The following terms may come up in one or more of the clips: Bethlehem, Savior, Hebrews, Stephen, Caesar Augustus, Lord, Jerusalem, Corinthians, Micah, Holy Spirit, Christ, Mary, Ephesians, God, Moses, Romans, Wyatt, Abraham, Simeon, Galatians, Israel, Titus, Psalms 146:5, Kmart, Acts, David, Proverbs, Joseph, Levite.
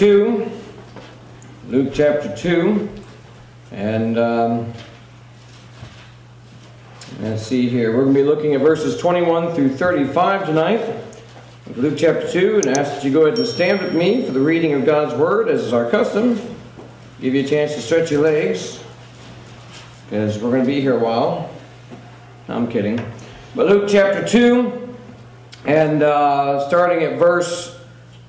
2, Luke chapter 2, and let's see here. We're going to be looking at verses 21 through 35 tonight. Luke chapter 2, and ask that you go ahead and stand with me for the reading of God's Word, as is our custom. Give you a chance to stretch your legs, because we're going to be here a while. I'm kidding. But Luke chapter 2, and starting at verse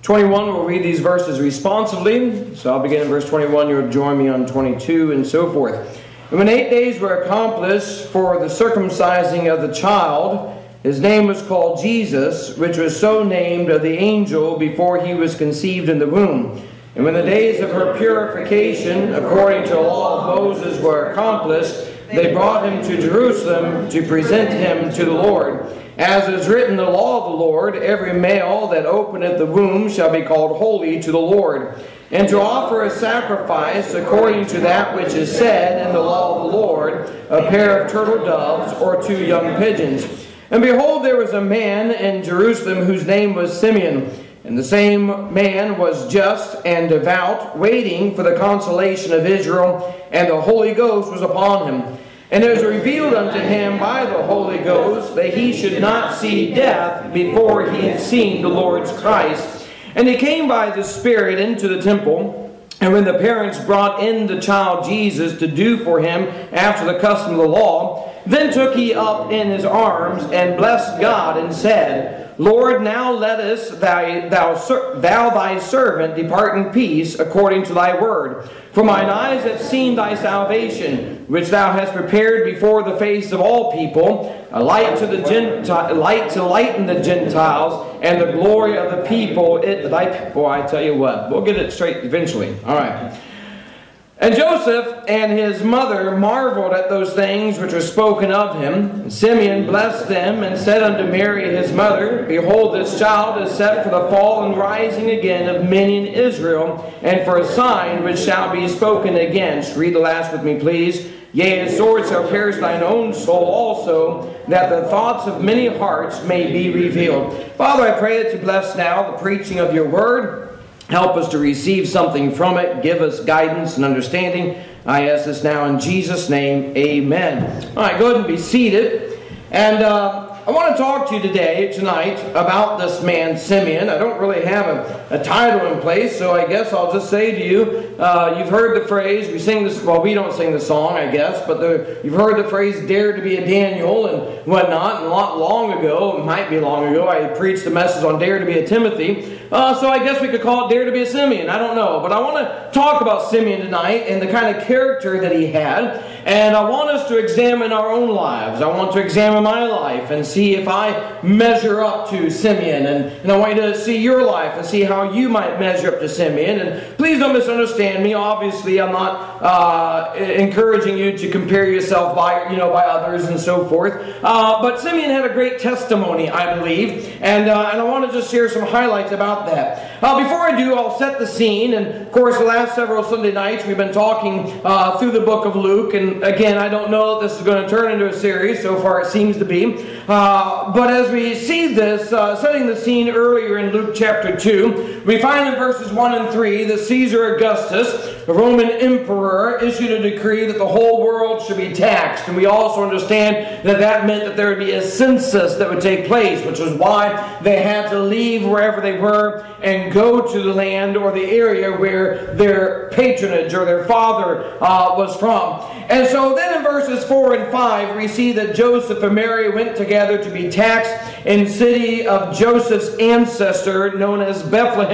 21, we'll read these verses responsively. So I'll begin in verse 21, you'll join me on 22, and so forth. And when 8 days were accomplished for the circumcising of the child, his name was called Jesus, which was so named of the angel before he was conceived in the womb. And when the days of her purification, according to the law of Moses, were accomplished, they brought him to Jerusalem to present him to the Lord. As is written, the law of the Lord, every male that openeth the womb shall be called holy to the Lord. And to offer a sacrifice according to that which is said in the law of the Lord, a pair of turtle doves or 2 young pigeons. And behold, there was a man in Jerusalem whose name was Simeon. And the same man was just and devout, waiting for the consolation of Israel, and the Holy Ghost was upon him. And it was revealed unto him by the Holy Ghost that he should not see death before he had seen the Lord's Christ. And he came by the Spirit into the temple. And when the parents brought in the child Jesus to do for him after the custom of the law, then took he up in his arms and blessed God and said, Lord, now lettest thou thy servant depart in peace according to thy word. For mine eyes have seen thy salvation, which thou hast prepared before the face of all people, a light to the lighten the Gentiles, and the glory of the people. I tell you what, we'll get it straight eventually. All right. And Joseph and his mother marveled at those things which were spoken of him. And Simeon blessed them and said unto Mary his mother, Behold, this child is set for the fall and rising again of many in Israel, and for a sign which shall be spoken against. Read the last with me, please. Yea, a sword shall pierce thine own soul also, that the thoughts of many hearts may be revealed. Father, I pray that you bless now the preaching of your word. Help us to receive something from it. Give us guidance and understanding. I ask this now in Jesus' name. Amen. All right, go ahead and be seated. And I want to talk to you tonight, about this man, Simeon. I don't really have a title in place, so I guess I'll just say to you, you've heard the phrase, we don't sing the song, I guess, but you've heard the phrase, dare to be a Daniel and whatnot, and it might be long ago, I preached a message on dare to be a Timothy, so I guess we could call it dare to be a Simeon, I don't know, but I want to talk about Simeon tonight and the kind of character that he had, and I want us to examine our own lives. I want to examine my life and see if I measure up to Simeon, and I want you to see your life and see how you might measure up to Simeon. And please don't misunderstand me. Obviously, I'm not encouraging you to compare yourself by others and so forth. But Simeon had a great testimony, I believe, and I want to just share some highlights about that. Before I do, I'll set the scene. And of course, the last several Sunday nights we've been talking through the book of Luke. And again, I don't know if this is going to turn into a series. So far, it seems to be. But as we see this, setting the scene earlier in Luke chapter 2, we find in verses 1 and 3 that Caesar Augustus, the Roman emperor, issued a decree that the whole world should be taxed. And we also understand that that meant that there would be a census that would take place, which is why they had to leave wherever they were and go to the land or the area where their patronage or their father was from. And so then in verses 4 and 5, we see that Joseph and Mary went together to be taxed in the city of Joseph's ancestor known as Bethlehem.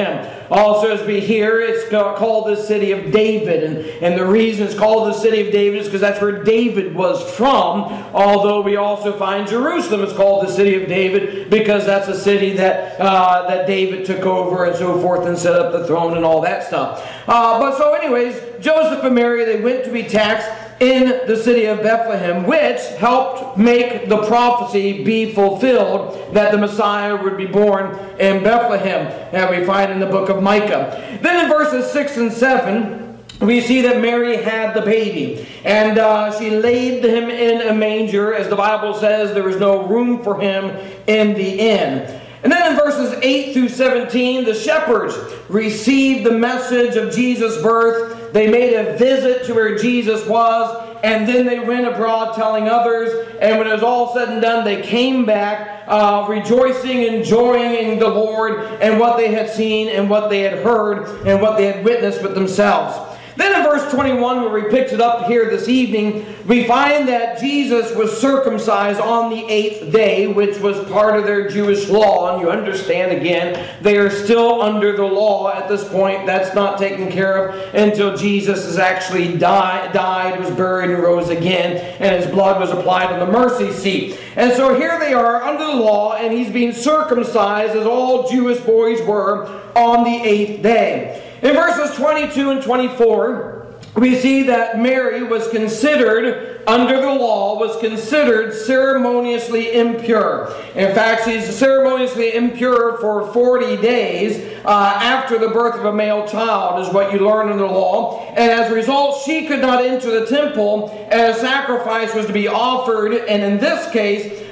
Also, as we hear, it's called the city of David. And the reason it's called the city of David is because that's where David was from. Although we also find Jerusalem is called the city of David because that's a city that that David took over and so forth and set up the throne and all that stuff. But so anyways, Joseph and Mary, they went to be taxed in the city of Bethlehem, which helped make the prophecy be fulfilled that the Messiah would be born in Bethlehem, that we find in the book of Micah. Then in verses 6 and 7, we see that Mary had the baby, and she laid him in a manger. As the Bible says, there was no room for him in the inn. And then in verses 8 through 17, the shepherds received the message of Jesus' birth. They made a visit to where Jesus was, and then they went abroad telling others. And when it was all said and done, they came back rejoicing and joying in the Lord and what they had seen and what they had heard and what they had witnessed with themselves. Then in verse 21, where we picked it up here this evening, we find that Jesus was circumcised on the 8th day, which was part of their Jewish law. And you understand, again, they are still under the law at this point. That's not taken care of until Jesus has actually died, was buried, and rose again, and his blood was applied on the mercy seat. And so here they are under the law, and he's being circumcised, as all Jewish boys were, on the 8th day. In verses 22 and 24, we see that Mary was considered, under the law, was considered ceremoniously impure. In fact, she's ceremoniously impure for 40 days after the birth of a male child, is what you learn in the law. And as a result, she could not enter the temple, and a sacrifice was to be offered. And in this case,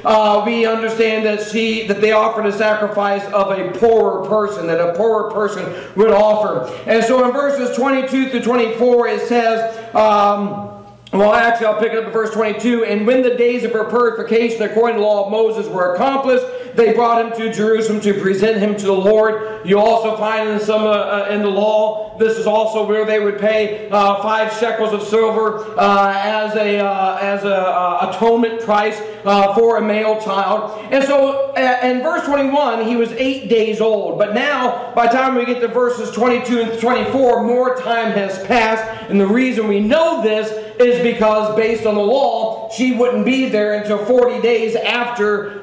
we understand that they offered a sacrifice of a poorer person, that a poorer person would offer. And so in verses 22 through 24, it says, well, actually, I'll pick it up at verse 22. And when the days of her purification according to the law of Moses were accomplished, they brought him to Jerusalem to present him to the Lord. You also find in some in the law, this is also where they would pay 5 shekels of silver as an atonement price for a male child. And so, in verse 21, he was 8 days old. But now, by the time we get to verses 22 and 24, more time has passed. And the reason we know this is because, based on the law, she wouldn't be there until 40 days after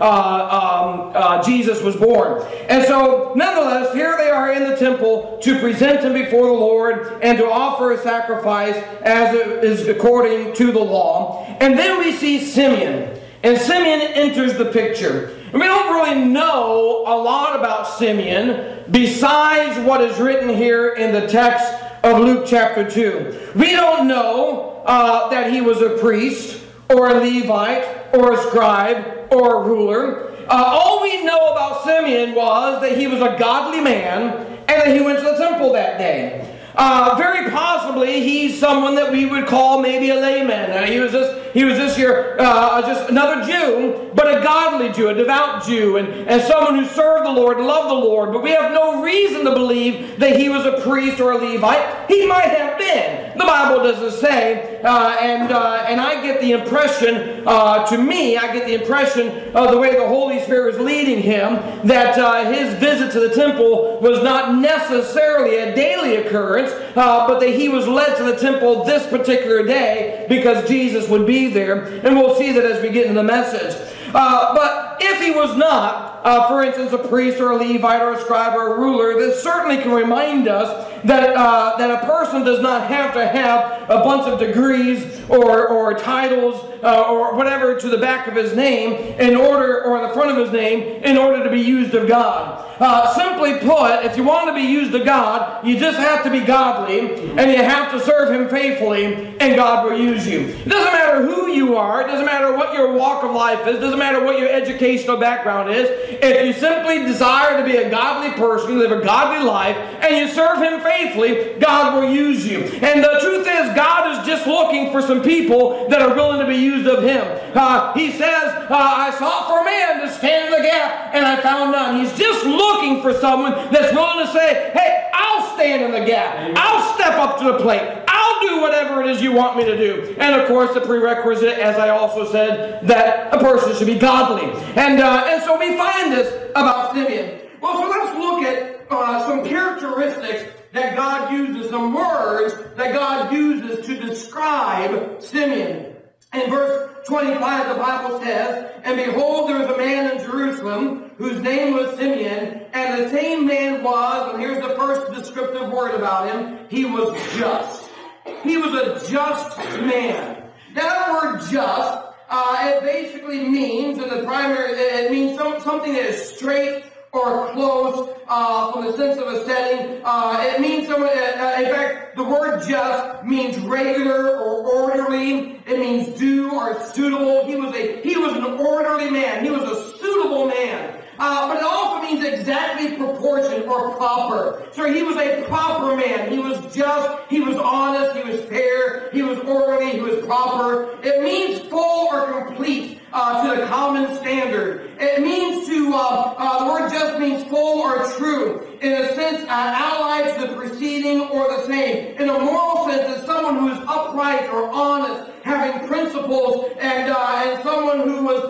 Jesus was born. And so, nonetheless, here they are in the temple to present him before the Lord and to offer a sacrifice as it is according to the law. And then we see Simeon. And Simeon enters the picture. And we don't really know a lot about Simeon besides what is written here in the text of Luke chapter 2. We don't know that he was a priest, or a Levite, or a scribe, or a ruler. All we know about Simeon was that he was a godly man, and that he went to the temple that day. Very possibly, he's someone that we would call maybe a layman. He was just another Jew, but a godly Jew, a devout Jew, and someone who served the Lord, loved the Lord. But we have no reason to believe that he was a priest or a Levite. He might have been. The Bible doesn't say. And I get the impression, of the way the Holy Spirit was leading him, that his visit to the temple was not necessarily a daily occurrence. But that he was led to the temple this particular day because Jesus would be there. And we'll see that as we get into the message. But if he was not, for instance, a priest or a Levite or a scribe or a ruler, this certainly can remind us that, that a person does not have to have a bunch of degrees or titles or whatever to the back of his name in order, or in the front of his name, in order to be used of God. Simply put, if you want to be used of God, you just have to be godly and you have to serve him faithfully, and God will use you. It doesn't matter who you are. It doesn't matter what your walk of life is. It doesn't matter what your educational background is. If you simply desire to be a godly person, live a godly life, and you serve him faithfully, God will use you. And the truth is, God is just looking for some people that are willing to be used of him. He says, I sought for a man to stand in the gap, and I found none. He's just looking for someone that's willing to say, hey, I'll stand in the gap. I'll step up to the plate. I'll do whatever it is you want me to do. And of course, the prerequisite, as I also said, that a person should be godly. And so we find this about Simeon. Well, so let's look at some characteristics that God uses, some words that God uses to describe Simeon. In verse 25, the Bible says, and behold, there was a man in Jerusalem whose name was Simeon, and the same man was, and here's the first descriptive word about him, he was just. He was a just man. That word just, it basically means, in the primary, it means something that is straight or close from the sense of a setting. It means someone, in fact, the word just means regular or orderly. It means due or suitable. He was an orderly man. He was a suitable man. But it also means He's exactly proportioned or proper. So he was a proper man. He was just. He was honest. He was fair. He was orderly. He was proper. It means full or complete to the common standard. It means to, the word just means full or true. In a sense, allied to the preceding or the same. In a moral sense, it's someone who is upright or honest, having principles, and someone who was,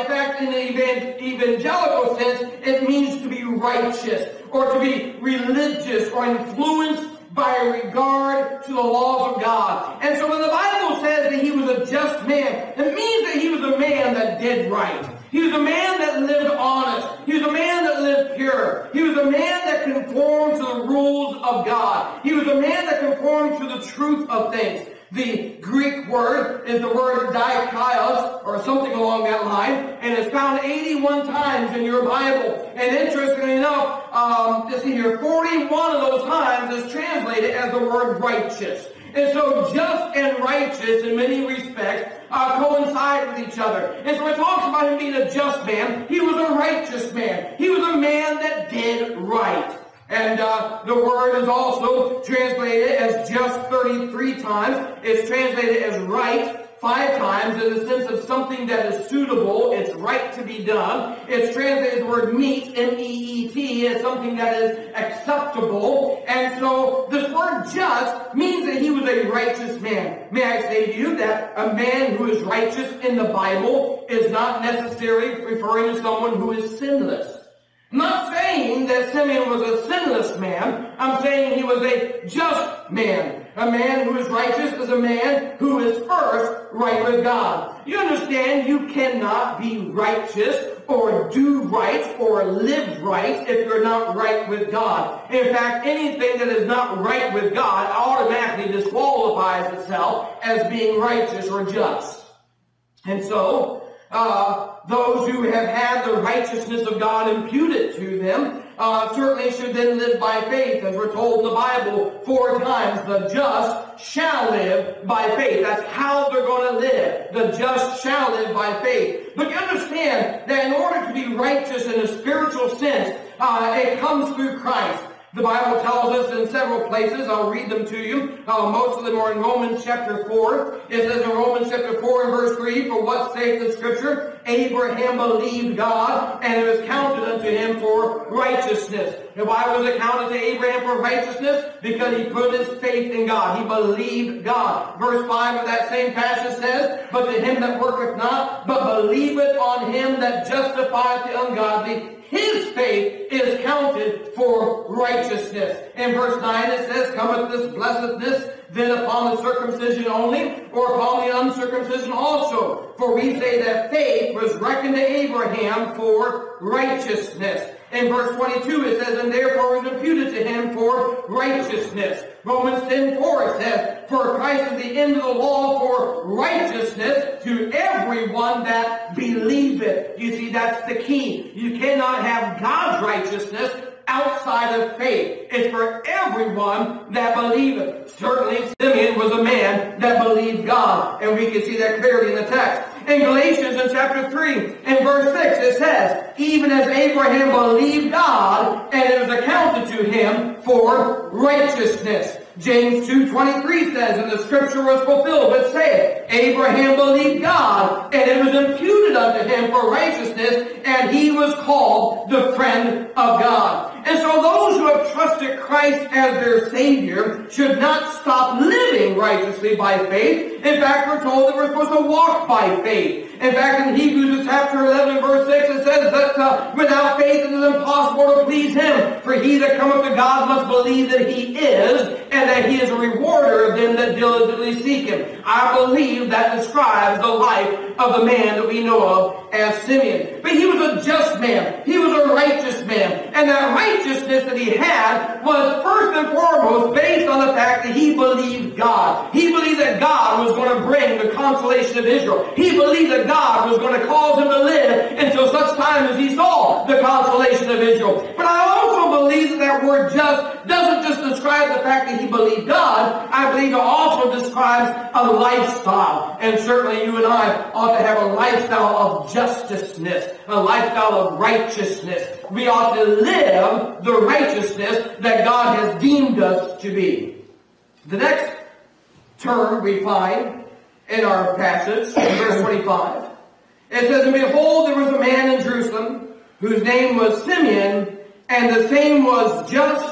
in fact, in the evangelical sense, it means to be righteous, or to be religious, or influenced by regard to the laws of God. And so when the Bible says that he was a just man, it means that he was a man that did right. He was a man that lived honest. He was a man that lived pure. He was a man that conformed to the rules of God. He was a man that conformed to the truth of things. The Greek word is the word dikaios, or something along that line, and it's found 81 times in your Bible. And interestingly enough, 41 of those times is translated as the word righteous. And so just and righteous, in many respects, coincide with each other. And so it talks about him being a just man. He was a righteous man. He was a man that did right. And the word is also translated as just 33 times. It's translated as right 5 times in the sense of something that is suitable. It's right to be done. It's translated the word meet, M-E-E-T, as something that is acceptable. And so this word just means that he was a righteous man. May I say to you that a man who is righteous in the Bible is not necessarily referring to someone who is sinless. I'm not saying that Simeon was a sinless man. I'm saying he was a just man. A man who is righteous is a man who is first right with God. You understand, you cannot be righteous or do right or live right if you're not right with God. In fact, anything that is not right with God automatically disqualifies itself as being righteous or just. And so, those who have had the righteousness of God imputed to them certainly should then live by faith, as we're told in the Bible 4 times. The just shall live by faith. That's how they're going to live. The just shall live by faith. But you understand that in order to be righteous in a spiritual sense, it comes through Christ. The Bible tells us in several places, I'll read them to you, most of them are in Romans chapter 4. It says in Romans chapter 4 and verse 3, for what saith the Scripture? Abraham believed God, and it was counted unto him for righteousness. And why was it counted to Abraham for righteousness? Because he put his faith in God. He believed God. Verse 5 of that same passage says, but to him that worketh not, but believeth on him that justifieth the ungodly, his faith is counted for righteousness. In verse 9 it says, cometh this blessedness then upon the circumcision only, or upon the uncircumcision also? For we say that faith was reckoned to Abraham for righteousness. In verse 22 it says, and therefore is imputed to him for righteousness. Romans 10:4 it says, for Christ is the end of the law for righteousness to everyone that believeth. You see, that's the key. You cannot have God's righteousness outside of faith. It's for everyone that believeth. Certainly Simeon was a man that believed God, and we can see that clearly in the text. In Galatians in chapter 3 and verse 6 it says, even as Abraham believed God, and it was accounted to him for righteousness. James 2:23 says, and the scripture was fulfilled, which saith, Abraham believed God, and it was imputed unto him for righteousness, and he was called the friend of God. And so those who have trusted Christ as their Savior should not stop living righteously by faith. In fact, we're told that we're supposed to walk by faith. In fact, in Hebrews chapter 11, verse 6, it says that without faith it is impossible to please him. For he that cometh to God must believe that he is, and that he is a rewarder of them that diligently seek him. I believe that describes the life of the man that we know of as Simeon. But he was a just man. He was a righteous man. And that righteousness that he had was first and foremost based on the fact that he believed God. He believed that God was going to bring the consolation of Israel. He believed that God was going to cause him to live until such time as he saw the consolation of Israel. But I also believe that that word just doesn't just describe the fact that he believed God. I believe it also describes a lifestyle. And certainly you and I ought to have a lifestyle of justness, a lifestyle of righteousness. We ought to live the righteousness that God has deemed us to be. The next term we find in our passage, in verse 25, it says, "And behold, there was a man in Jerusalem whose name was Simeon, and the same was just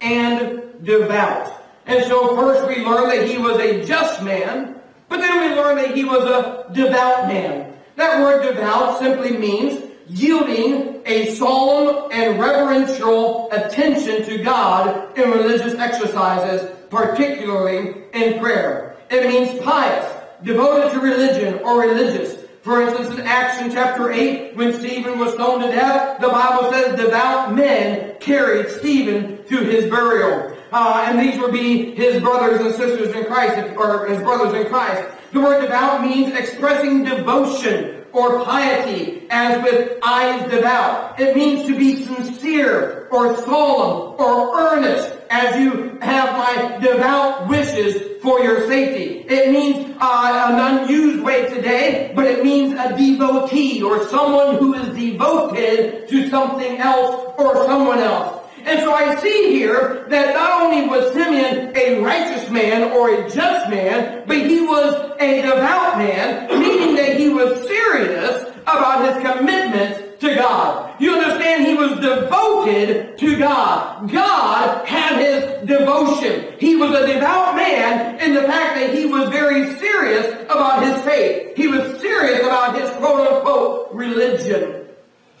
and devout." And so first we learn that he was a just man, but then we learn that he was a devout man. That word devout simply means yielding a solemn and reverential attention to God in religious exercises, particularly in prayer. It means pious, devoted to religion or religious. For instance, in Acts in chapter 8, when Stephen was stoned to death, the Bible says devout men carried Stephen to his burial. And these would be his brothers and sisters in Christ, or his brothers in Christ. The word devout means expressing devotion or piety, as with eyes devout. It means to be sincere or solemn or earnest, as you have my devout wishes for your safety. It means an unused way today, but it means a devotee, or someone who is devoted to something else or someone else. And so I see here that not only was Simeon a righteous man or a just man, but he was a devout man, meaning that he was serious about his commitment to God. You understand, he was devoted to God. God had his devotion. He was a devout man in the fact that he was very serious about his faith. He was serious about his quote-unquote religion.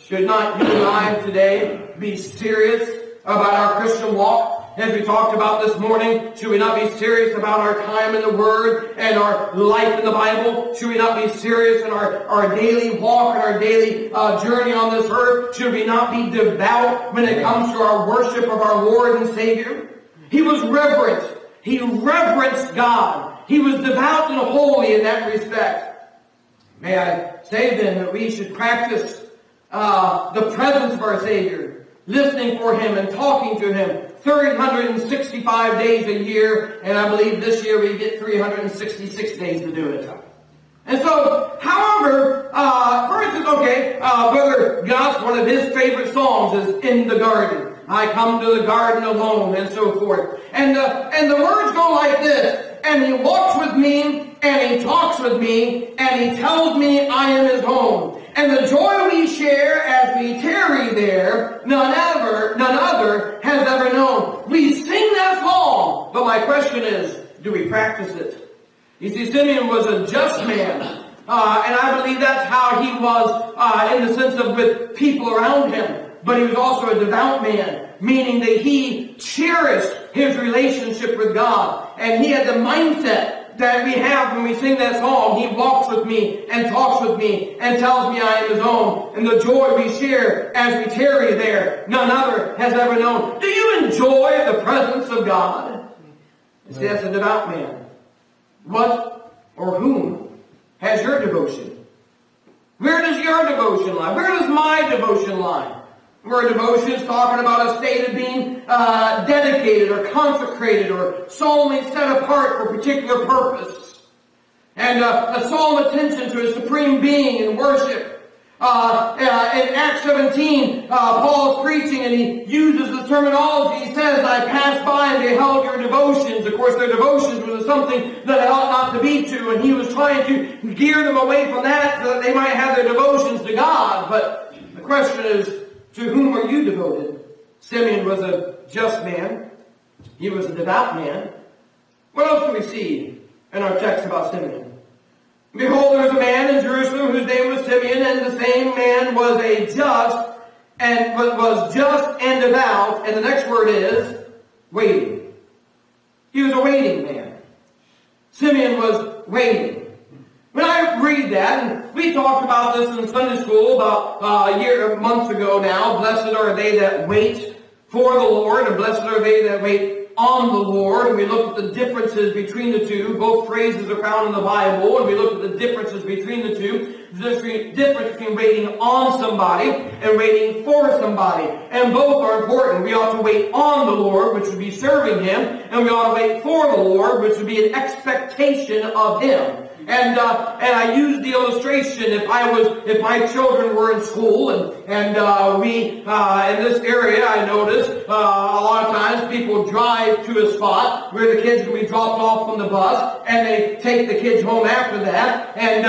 Should not you and I today be serious about our Christian walk? As we talked about this morning, should we not be serious about our time in the Word and our life in the Bible? Should we not be serious in our daily walk and our daily journey on this earth? Should we not be devout when it comes to our worship of our Lord and Savior? He was reverent. He reverenced God. He was devout and holy in that respect. May I say then that we should practice the presence of our Savior, listening for Him and talking to Him 365 days a year, and I believe this year we get 366 days to do it. And so, however, first it's okay, Brother Gus, one of his favorite songs is "In the Garden." I come to the garden alone, and so forth. And the words go like this: "And he walks with me, and he talks with me, and he tells me I am his own. And the joy we share as we tarry there, none other has ever known." We sing that song, but my question is, do we practice it? You see, Simeon was a just man. And I believe that's how he was in the sense of with people around him. But he was also a devout man, meaning that he cherished his relationship with God. And he had the mindset that we have when we sing that song: "He walks with me and talks with me and tells me I am his own, and the joy we share as we tarry there, none other has ever known." Do you enjoy the presence of God? You see, that's a devout man. What or whom has your devotion? Where does your devotion lie? Where does my devotion lie? Where devotion is talking about a state of being dedicated or consecrated or solemnly set apart for a particular purpose. And a solemn attention to a supreme being in worship. In Acts 17, Paul is preaching and he uses the terminology. He says, "I passed by and beheld your devotions." Of course, their devotions was something that they ought not to be to. And he was trying to gear them away from that so that they might have their devotions to God. But the question is, to whom are you devoted? Simeon was a just man. He was a devout man. What else do we see in our text about Simeon? "Behold, there was a man in Jerusalem whose name was Simeon, and the same man was just and devout." And the next word is waiting. He was a waiting man. Simeon was waiting. When I read that, and we talked about this in Sunday school about months ago now, "Blessed are they that wait for the Lord, and blessed are they that wait on the Lord, and we looked at the differences between the two. Both phrases are found in the Bible, and we looked at the differences between the two. The difference between waiting on somebody and waiting for somebody. And both are important. We ought to wait on the Lord, which would be serving Him, and we ought to wait for the Lord, which would be an expectation of Him. And I used the illustration, if my children were in school, and in this area, I noticed a lot of times people drive to a spot where the kids will be dropped off from the bus, and they take the kids home after that. And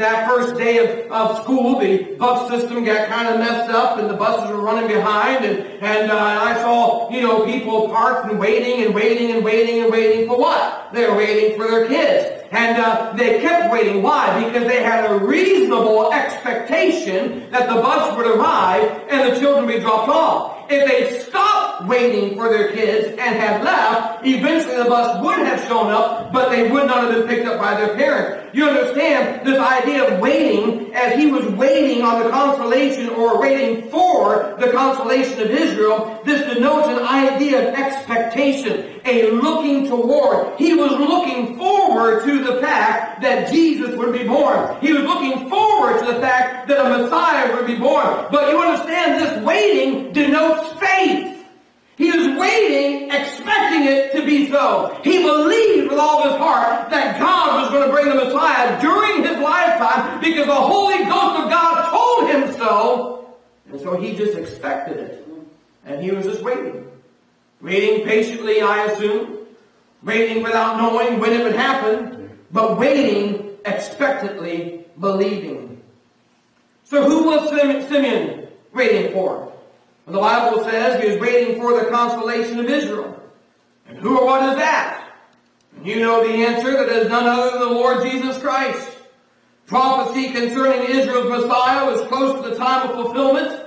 that first day of school, the bus system got kind of messed up, and the buses were running behind, and I saw, people parked and waiting for what? They were waiting for their kids. And they kept waiting. Why? Because they had a reasonable expectation that the bus would arrive and the children would be dropped off. If they stopped waiting for their kids and had left, eventually the bus would have shown up, but they would not have been picked up by their parents. You understand this idea of waiting, as he was waiting on the consolation, or waiting for the consolation of Israel. This denotes an idea of expectation, a looking toward. He was looking forward to the fact that Jesus would be born. He was looking forward to the fact that a Messiah would be born. But you understand, this waiting denotes faith. He was waiting, expecting it to be so. He believed with all of his heart that God was going to bring the Messiah during his lifetime, because the Holy Ghost of God told him so. And so he just expected it. And he was just waiting. Waiting patiently, I assume. Waiting without knowing when it would happen. But waiting expectantly, believing. So who was Simeon waiting for? And the Bible says he was waiting for the consolation of Israel. And who or what is that? And you know the answer, that is none other than the Lord Jesus Christ. Prophecy concerning Israel's Messiah was close to the time of fulfillment.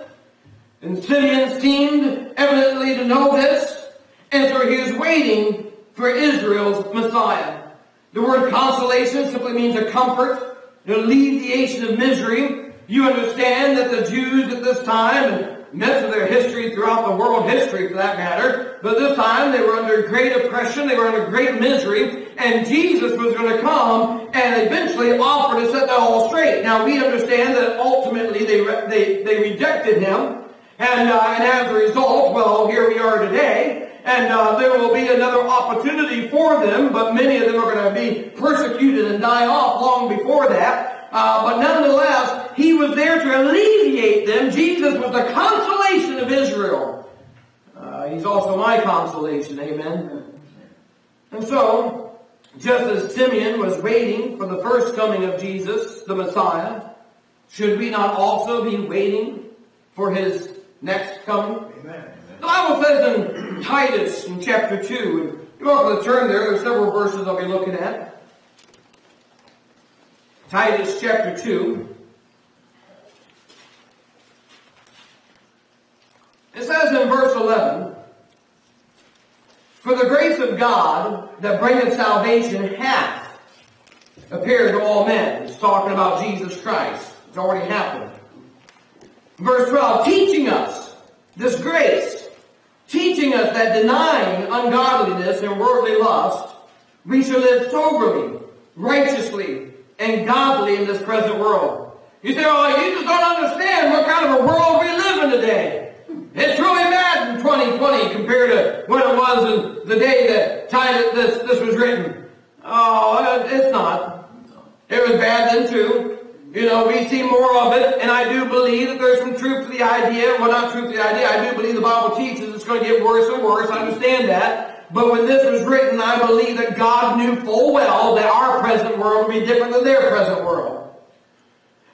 And Simeon seemed evidently to know this. And so he was waiting for Israel's Messiah. The word consolation simply means a comfort, an alleviation of misery. You understand that the Jews at this time, midst of their history, throughout the world history for that matter, but this time they were under great oppression, they were under great misery, and Jesus was going to come and eventually offer to set that all straight. Now we understand that ultimately they rejected him, and as a result, well, here we are today. And there will be another opportunity for them, but many of them are going to be persecuted and die off long before that. But nonetheless, he was there to alleviate them. Jesus was the consolation of Israel. He's also my consolation, amen? And so, just as Simeon was waiting for the first coming of Jesus, the Messiah, should we not also be waiting for his next coming? Amen. The Bible says in Titus, in chapter 2, and you don't have to turn there, there's several verses I'll be looking at. Titus chapter 2. It says in verse 11, "For the grace of God that bringeth salvation hath appeared to all men." It's talking about Jesus Christ. It's already happened. Verse 12, "Teaching us this grace, teaching us that denying ungodliness and worldly lust, we shall live soberly, righteously, and godly in this present world." You say, "Oh, you just don't understand what kind of a world we live in today. It's really bad in 2020 compared to when it was in the day that this was written." Oh, it's not. It was bad then too. We see more of it, and I do believe that there's some truth to the idea. Well, not truth to the idea. I do believe the Bible teaches it's going to get worse and worse. I understand that. But when this was written, I believe that God knew full well that our present world would be different than their present world.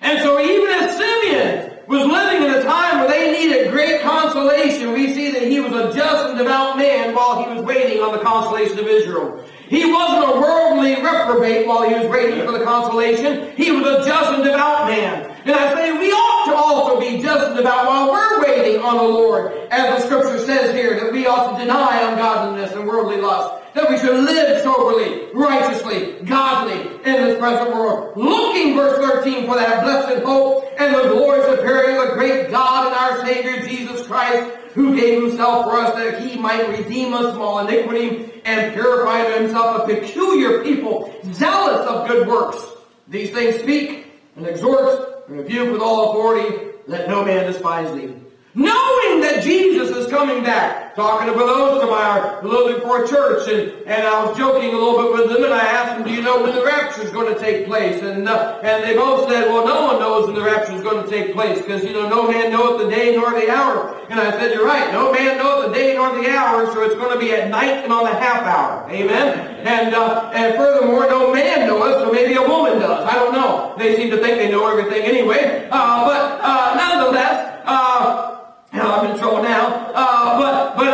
And so even as Simeon was living in a time where they needed great consolation, we see that he was a just and devout man while he was waiting on the consolation of Israel. He wasn't a worldly reprobate while he was waiting for the consolation. He was a just and devout man. And I say, we all to also be diligent about while we're waiting on the Lord, as the Scripture says here, that we ought to deny ungodliness and worldly lust, that we should live soberly, righteously, godly in this present world, looking, verse 13, for that blessed hope and the glorious appearing of the great God and our Savior Jesus Christ, who gave himself for us that he might redeem us from all iniquity and purify to himself a peculiar people, zealous of good works. These things speak and exhort and rebuke with all authority, let no man despise thee. Knowing that Jesus is coming back. Talking to those of our little before church, and I was joking a little bit with them, and I asked them, do you know when the rapture is going to take place? And they both said, well, no one knows when the rapture is going to take place, because, you know, no man knoweth the day nor the hour. And I said, you're right, no man knoweth the day nor the hour, so it's going to be at night and on the half hour. Amen? And furthermore, no man knoweth, so maybe a woman does. I don't know. They seem to think they know everything anyway. But nonetheless, I'm in trouble now, but we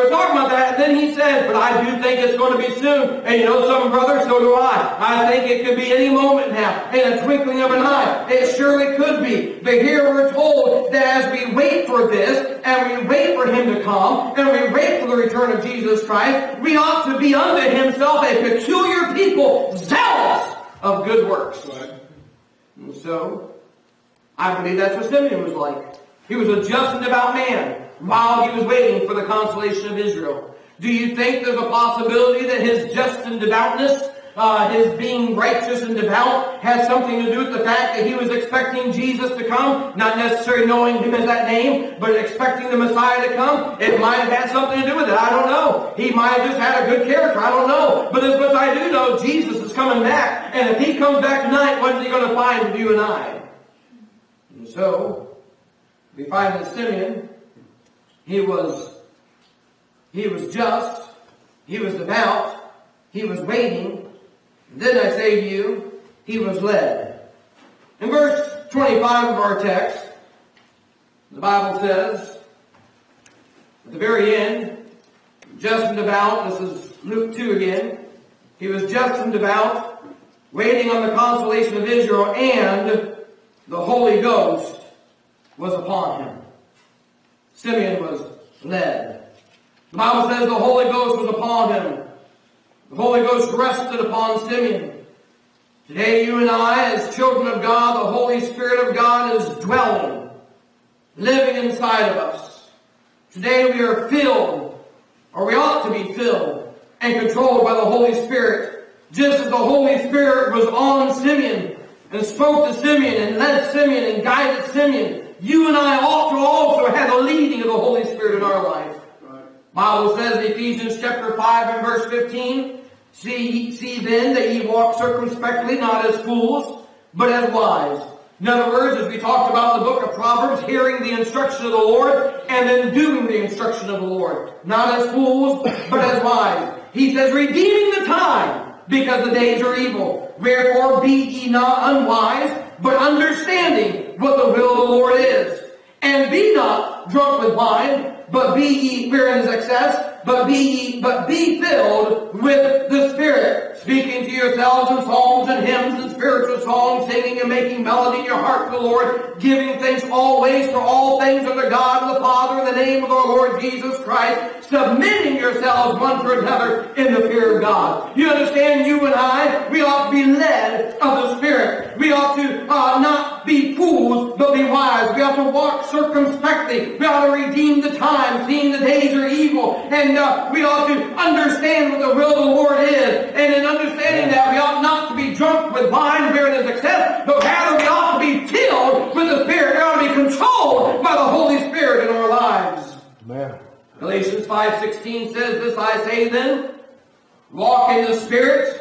were talking about that, and then he said, but I do think it's going to be soon, and you know something, brother, so do I. I think it could be any moment now, in a twinkling of an eye. It surely could be, but here we're told that as we wait for this, and we wait for him to come, and we wait for the return of Jesus Christ, we ought to be unto himself a peculiar people, zealous of good works. Right. And so, I believe that's what Simeon was like. He was a just and devout man while he was waiting for the consolation of Israel. Do you think there's a possibility that his just and devoutness, his being righteous and devout, had something to do with the fact that he was expecting Jesus to come, not necessarily knowing him as that name, but expecting the Messiah to come? It might have had something to do with it. I don't know. He might have just had a good character. I don't know. But as much I do know, Jesus is coming back. And if he comes back tonight, what is he going to find with you and I? And so, we find that Simeon, he was just, he was devout, he was waiting, and then I say to you, he was led. In verse 25 of our text, the Bible says, at the very end, just and devout, this is Luke 2 again, he was just and devout, waiting on the consolation of Israel, and the Holy Ghost was upon him. Simeon was led. The Bible says the Holy Ghost was upon him. The Holy Ghost rested upon Simeon. Today you and I, as children of God, the Holy Spirit of God is dwelling, living inside of us. Today we are filled, or we ought to be filled, and controlled by the Holy Spirit. Just as the Holy Spirit was on Simeon, and spoke to Simeon, and led Simeon, and guided Simeon, you and I ought to also have the leading of the Holy Spirit in our life. Right. The Bible says in Ephesians chapter 5 and verse 15, see then that ye walk circumspectly, not as fools, but as wise. In other words, as we talked about in the book of Proverbs, hearing the instruction of the Lord and then doing the instruction of the Lord. Not as fools, but as wise. He says, redeeming the time, because the days are evil. Wherefore be ye not unwise, but understanding what the will of the Lord is. And be not drunk with wine, but be ye wherein is excess, but be filled with the Spirit, speaking to yourselves in psalms and hymns and spiritual songs, singing and making melody in your heart to the Lord, giving thanks always for all things unto God and the Father in the name of our Lord Jesus Christ, submitting yourselves one to another in the fear of God. You understand, you and I, we ought to be led of the Spirit. We ought to not be fools, but be wise. We ought to walk circumspectly. We ought to redeem the time, seeing the days are evil. And we ought to understand what the will of the Lord is. And in understanding that, we ought not to be drunk with wine wherein is excess, but rather we ought to be filled with the Spirit. We ought to be controlled by the Holy Spirit in our lives. Amen. Galatians 5:16 says, this I say then, walk in the Spirit,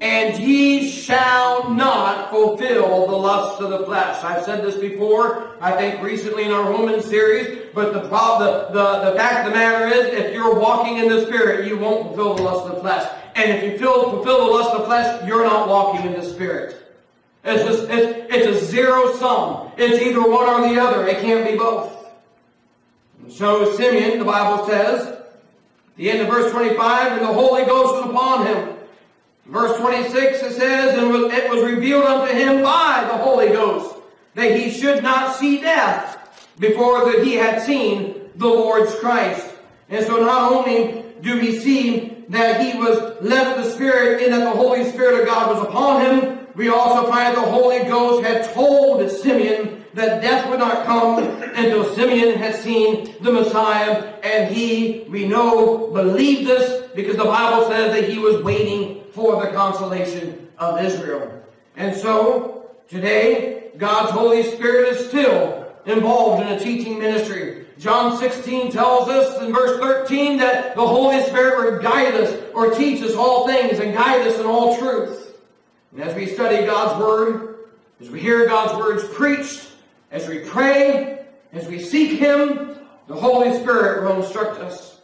and ye shall not fulfill the lusts of the flesh. I've said this before, I think recently in our Romans series, but the fact of the matter is, if you're walking in the Spirit, you won't fulfill the lusts of the flesh. And if you fulfill the lusts of the flesh, you're not walking in the Spirit. It's just, it's a zero sum. It's either one or the other. It can't be both. And so Simeon, the Bible says, at the end of verse 25, and the Holy Ghost was upon him. Verse 26, it says, and it was revealed unto him by the Holy Ghost that he should not see death before that he had seen the Lord's Christ. And so not only do we see that he was led of the Spirit and that the Holy Spirit of God was upon him, we also find the Holy Ghost had told Simeon that death would not come until Simeon had seen the Messiah. And he, we know, believed this because the Bible says that he was waiting for the consolation of Israel. And so, today, God's Holy Spirit is still involved in a teaching ministry. John 16 tells us in verse 13 that the Holy Spirit would guide us or teach us all things and guide us in all truth. And as we study God's Word, as we hear God's words preached, as we pray, as we seek Him, the Holy Spirit will instruct us.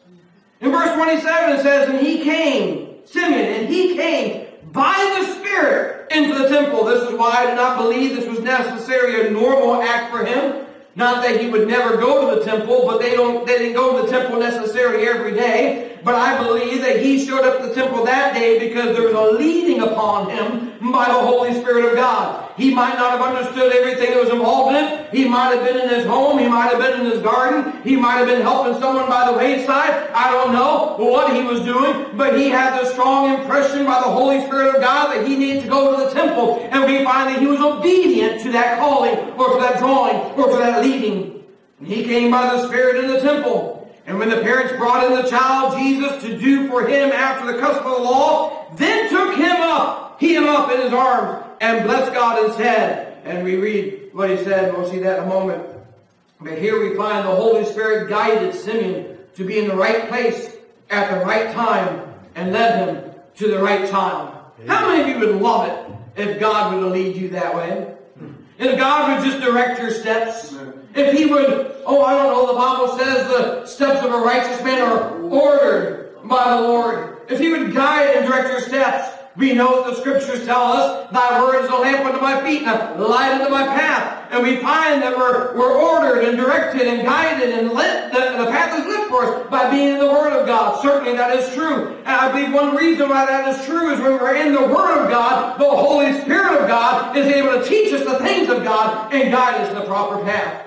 In verse 27 it says, and he came, Simeon, and he came by the Spirit into the temple. This is why I did not believe this was necessarily a normal act for him. Not that he would never go to the temple, but they didn't go to the temple necessarily every day. But I believe that he showed up at the temple that day because there was a leading upon him by the Holy Spirit of God. He might not have understood everything that was involved in it. He might have been in his home. He might have been in his garden. He might have been helping someone by the wayside. I don't know what he was doing, but he had the strong impression by the Holy Spirit of God that he needed to go to the temple. And we find that he was obedient to that calling or to that drawing or to that leading. And he came by the Spirit in the temple. And when the parents brought in the child Jesus to do for him after the custom of the law, then took him up, in his arms, and blessed God and said, and we read what he said, and we'll see that in a moment. But here we find the Holy Spirit guided Simeon to be in the right place at the right time and led him to the right child. Amen. How many of you would love it if God would lead you that way? If God would just direct your steps? Amen. If he would, oh, I don't know, the Bible says the steps of a righteous man are ordered by the Lord. If he would guide and direct your steps, we know that the Scriptures tell us, thy word is a lamp unto my feet and a light unto my path. And we find that we're ordered and directed and guided and lit. The path is lit for us by being in the Word of God. Certainly that is true. And I believe one reason why that is true is when we're in the Word of God, the Holy Spirit of God is able to teach us the things of God and guide us in the proper path.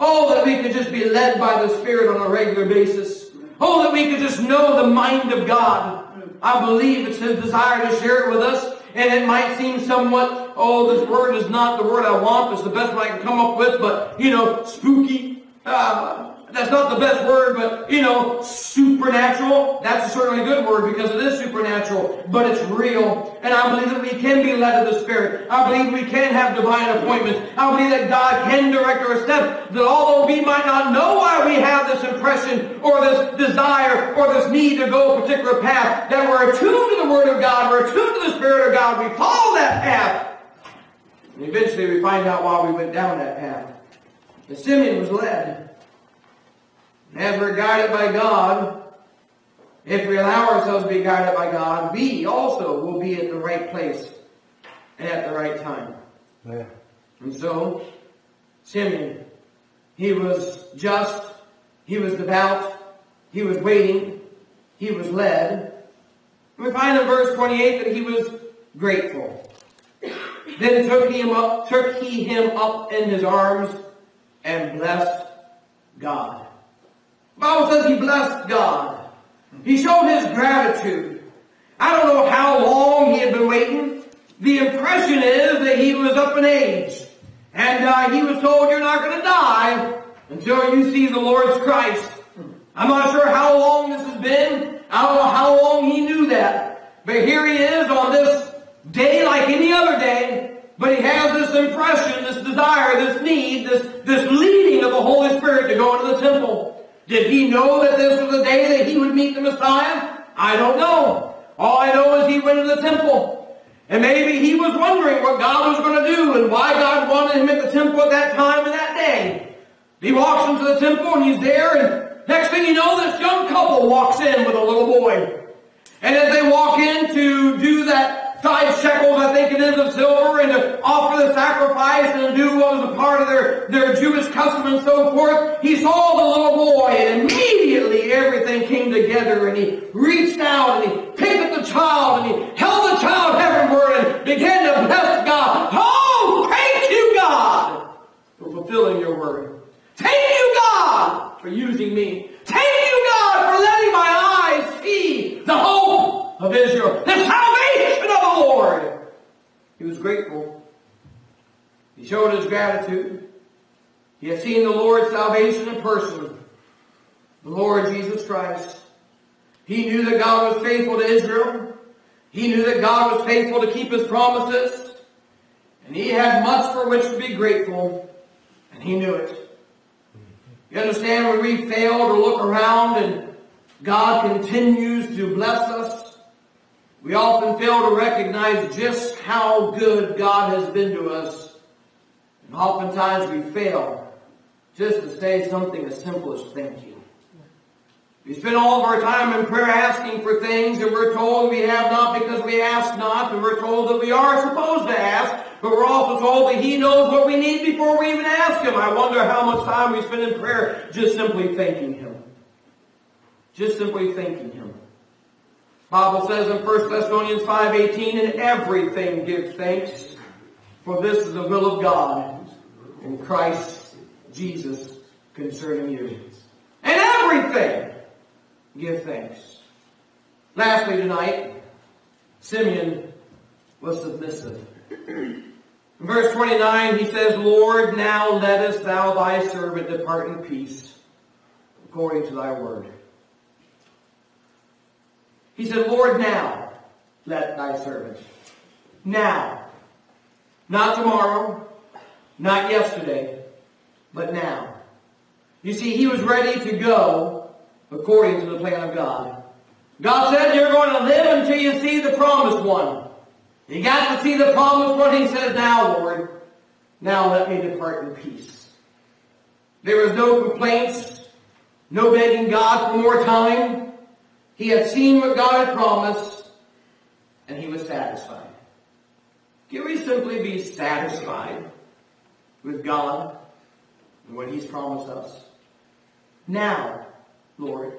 Oh, that we could just be led by the Spirit on a regular basis. Oh, that we could just know the mind of God. I believe it's His desire to share it with us. And it might seem somewhat, oh, this word is not the word I want. It's the best one I can come up with. But, you know, spooky. That's not the best word. But, you know, supernatural. That's certainly a good word because it is supernatural. But it's real. And I believe that we can be led of the Spirit. I believe we can have divine appointments. I believe that God can direct our steps. That although we might not know why we have this impression or this desire or this need to go a particular path, that we're attuned to the Word of God, we're attuned to the Spirit of God, we follow that path. And eventually we find out why we went down that path. And Simeon was led. And as we're guided by God, if we allow ourselves to be guided by God, we also will be at the right place and at the right time. Yeah. And so, Simeon, he was just, he was devout, he was waiting, he was led. And we find in verse 28 that he was grateful. Then took he him up in his arms and blessed God. The Bible says he blessed God. He showed his gratitude. I don't know how long he had been waiting. The impression is that he was up in age. And he was told, you're not going to die until you see the Lord's Christ. I'm not sure how long this has been. I don't know how long he knew that. But here he is on this day like any other day. But he has this impression, this desire, this need, this leading of the Holy Spirit to go into the temple. Did he know that this was the day that he would meet the Messiah? I don't know. All I know is he went to the temple. And maybe he was wondering what God was going to do and why God wanted him at the temple at that time and that day. He walks into the temple and he's there, and next thing you know, this young couple walks in with a little boy. And as they walk in to do that 5 shekels, I think it is, of silver, and to offer the sacrifice and to do what was a part of their Jewish custom and so forth, he saw the little boy, and immediately everything came together, and he reached out, and he picked up the child, and he held the child heavenward, and began to bless God. Oh, thank you, God! for using me. Thank you, God, for letting my eyes see the hope of Israel, the salvation of the Lord. He was grateful. He showed his gratitude. He had seen the Lord's salvation in person, the Lord Jesus Christ. He knew that God was faithful to Israel. He knew that God was faithful to keep his promises. And he had much for which to be grateful, and he knew it. You understand, when we fail to look around and God continues to bless us, we often fail to recognize just how good God has been to us. And oftentimes we fail just to say something as simple as thank you. We spend all of our time in prayer asking for things, and we're told we have not because we ask not, and we're told that we are supposed to ask, but we're also told that He knows what we need before we even ask Him. I wonder how much time we spend in prayer just simply thanking Him. Just simply thanking Him. The Bible says in 1 Thessalonians 5:18, "In everything give thanks, for this is the will of God in Christ Jesus concerning you." In everything! Give thanks. Lastly tonight, Simeon was submissive. In verse 29, he says, "Lord, now lettest thou thy servant depart in peace, according to thy word." He said, "Lord, now let thy servant." Now. Not tomorrow, not yesterday, but now. You see, he was ready to go according to the plan of God. God said, "You're going to live until you see the promised one." You got to see the promised one. He says, "Now, Lord, now let me depart in peace." There was no complaints, no begging God for more time. He had seen what God had promised, and he was satisfied. Can we simply be satisfied with God and what He's promised us? Now, Lord.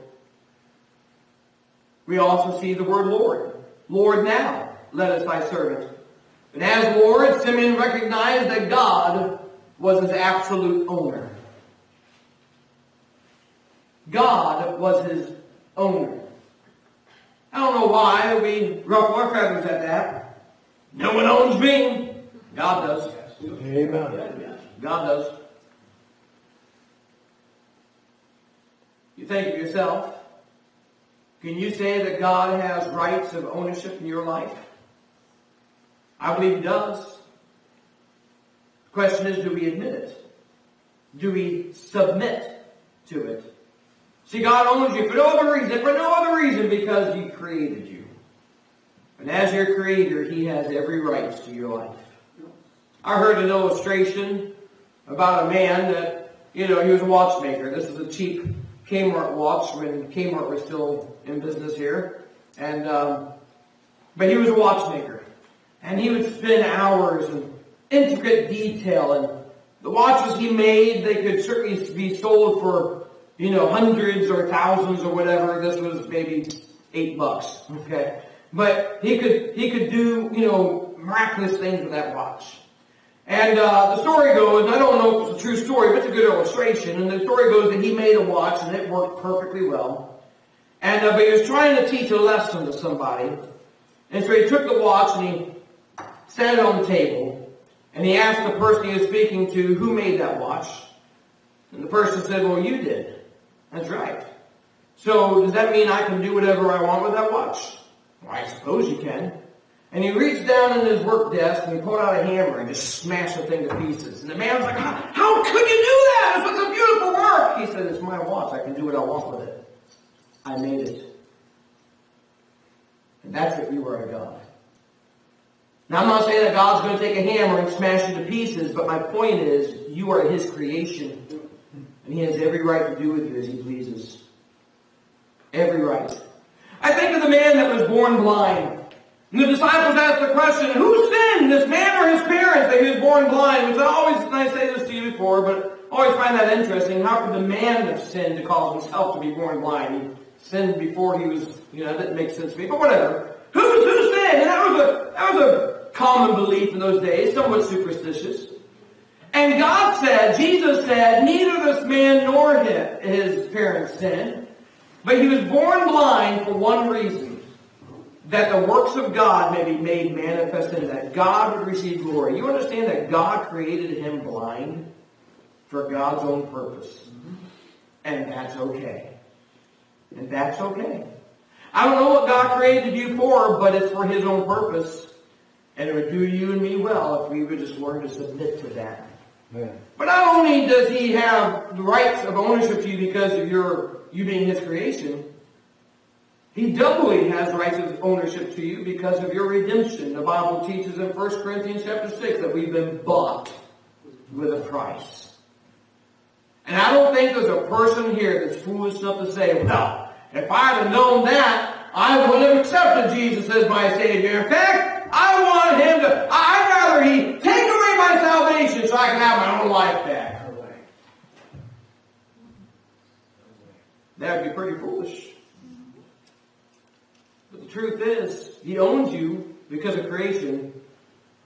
We also see the word Lord. "Lord, now let us thy servant." And as Lord, Simeon recognized that God was his absolute owner. God was his owner. I don't know why we ruffle our feathers at that. No one owns me. God does. Amen. God does. You think of yourself. Can you say that God has rights of ownership in your life? I believe He does. The question is, do we admit it? Do we submit to it? See, God owns you for no other reason because He created you. And as your Creator, He has every right to your life. I heard an illustration about a man that, he was a watchmaker. This is a cheap Kmart watch when Kmart was still in business here, and but he was a watchmaker, and he would spend hours in intricate detail, and the watches he made, they could certainly be sold for hundreds or thousands or whatever. This was maybe $8, okay, but he could do miraculous things with that watch. And the story goes, and I don't know if it's a true story, but it's a good illustration. And the story goes that he made a watch, and it worked perfectly well. And but he was trying to teach a lesson to somebody. And so he took the watch, and he set it on the table. And he asked the person he was speaking to, "Who made that watch?" And the person said, "Well, you did." "That's right. So does that mean I can do whatever I want with that watch?" "Well, I suppose you can." And he reached down in his work desk and he pulled out a hammer and just smashed the thing to pieces. And the man was like, "How could you do that? This was a beautiful work." He said, "It's my watch. I can do what I want with it. I made it." And that's what you are to God. Now, I'm not saying that God's going to take a hammer and smash you to pieces, but my point is, you are His creation. And He has every right to do with you as He pleases. Every right. I think of the man that was born blind. And the disciples asked the question, "Who sinned, this man or his parents, that he was born blind?" Which I say this to you before, but I always find that interesting. How could the man have sinned to cause himself to be born blind? He sinned before he was, that didn't make sense to me, but whatever. Who sinned? And that was a common belief in those days, somewhat superstitious. And God said, Jesus said, neither this man nor his parents sinned, but he was born blind for one reason, that the works of God may be made manifest and that God would receive glory. You understand that God created him blind for God's own purpose. And that's okay. And that's okay. I don't know what God created you for, but it's for his own purpose. And it would do you and me well if we would just learn to submit to that. Yeah. But not only does he have the rights of ownership to you because of you being his creation, he doubly has rights of ownership to you because of your redemption. The Bible teaches in 1 Corinthians chapter 6 that we've been bought with a price. And I don't think there's a person here that's foolish enough to say, well, if I had known that, I would have accepted Jesus as my Savior. In fact, I want him to, I'd rather he take away my salvation so I can have my own life back. That would be pretty foolish. But the truth is, he owns you because of creation,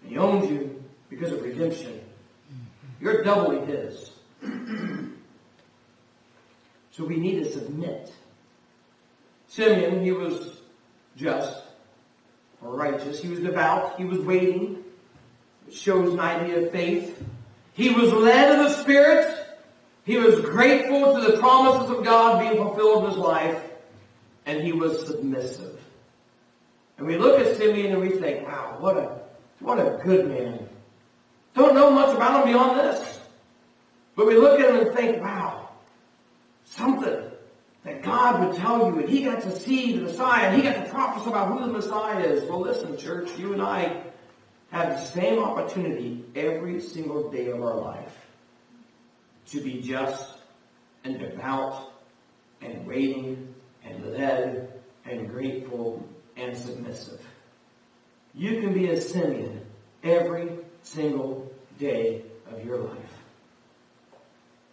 and he owns you because of redemption. You're doubly his. So we need to submit. Simeon, he was just or righteous. He was devout. He was waiting. It shows an idea of faith. He was led of the Spirit. He was grateful to the promises of God being fulfilled in his life. And he was submissive. And we look at Simeon and we think, wow, what a good man. Don't know much about him beyond this. But we look at him and think, wow, something that God would tell you, and he got to see the Messiah, and he got to prophesy about who the Messiah is. Well, listen, church, you and I have the same opportunity every single day of our life to be just and devout and waiting and led and grateful and submissive. You can be a Simeon every single day of your life.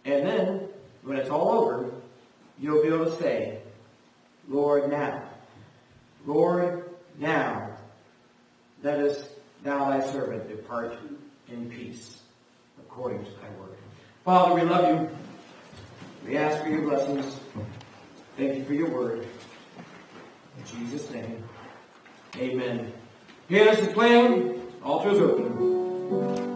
And then, when it's all over, you'll be able to say, Lord, now, lettest thou thy servant depart in peace, according to thy word. Father, we love you. We ask for your blessings. Thank you for your word. In Jesus' name, amen. Hear us acclaim. Altar is open.